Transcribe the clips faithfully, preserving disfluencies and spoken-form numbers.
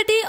चटपटी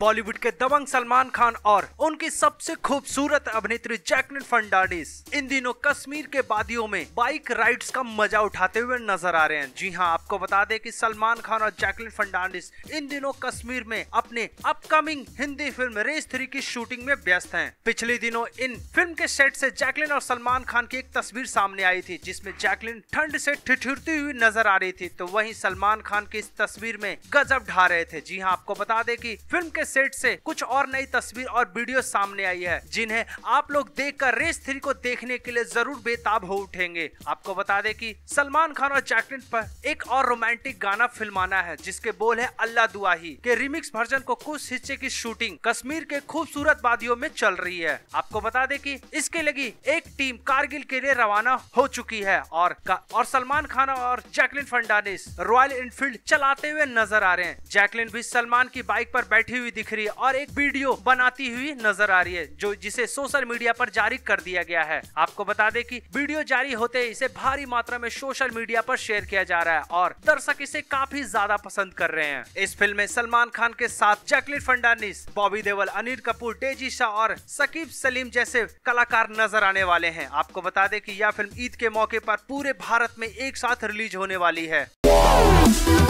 बॉलीवुड के दबंग सलमान खान और उनकी सबसे खूबसूरत अभिनेत्री जैकलिन फर्नांडीज इन दिनों कश्मीर के वादियों में बाइक राइड्स का मजा उठाते हुए नजर आ रहे हैं। जी हां, आपको बता दें कि सलमान खान और जैकलिन फर्नांडीज इन दिनों कश्मीर में अपने upcoming Hindi film Race three की शूटिंग में व्यस्त हैं। पिछले दिनों इन फिल्म के सेट से जैकलिन और सलमान खान की एक तस्वीर सामने आई थी जिसमें जैकलिन ठंड से ठिठुरती हुई नजर आ रही थी, तो वहीं सलमान खान की इस तस्वीर में गजब ढा रहे थे। जी हां, आपको बता दें कि फिल्म के सेट से कुछ और नई तस्वीर और वीडियो सामने आई है जिन्हें आप लोग देखकर रेस थ्री को देखने के लिए जरूर बेताब हो उठेंगे। आपको बता दें कि सलमान खान और जैकलिन पर एक और रोमांटिक गाना फिल्माना है जिसके बोल है अल्लाह दुआ के रिमिक्स वर्जन को कुछ हिस्से की शूटिंग कश्मीर के खूबसूरत वादियों में चल रही है। आपको बता दें कि इसके लगी एक टीम कारगिल के लिए रवाना हो चुकी है और और सलमान खान और जैकलिन फर्नांडीज रॉयल एनफील्ड चलाते हुए नजर आ रहे हैं। जैकलिन भी सलमान की बाइक पर बैठी दिख रही है और एक वीडियो बनाती हुई नजर आ रही है जो जिसे सोशल मीडिया पर जारी कर दिया गया है। आपको बता दें कि वीडियो जारी होते ही इसे भारी मात्रा में सोशल मीडिया पर शेयर किया जा रहा है और दर्शक इसे काफी ज्यादा पसंद कर रहे हैं। इस फिल्म में सलमान खान के साथ Jacqueline Fernandez, Bobby Deol, Anil Kapoor, DJ Shah और सकीब सलीम जैसे कलाकार नजर आने वाले हैं। आपको बता दें कि यह फिल्म ईद के मौके पर पूरे भारत में एक साथ रिलीज होने वाली है।